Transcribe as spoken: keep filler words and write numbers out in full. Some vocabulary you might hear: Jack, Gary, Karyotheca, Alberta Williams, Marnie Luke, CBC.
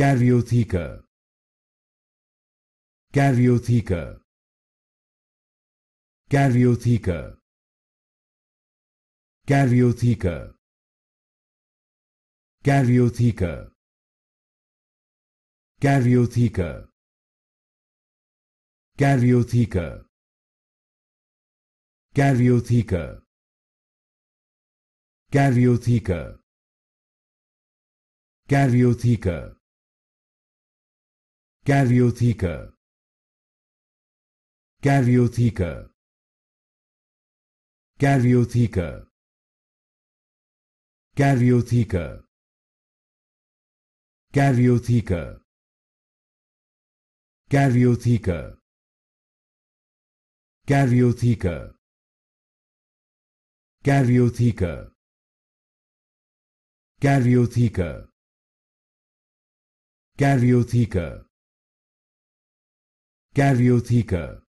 Karyotheca. Karyotheca. Karyotheca. Karyotheca. Karyotheca. Karyotheca. Karyotheca. Karyotheca. Karyotheca. Karyotheca. Karyotheca. Karyotheca. Karyotheca. Karyotheca. Karyotheca. Karyotheca. Karyotheca. Karyotheca. Karyotheca. Karyotheca. Karyotheca.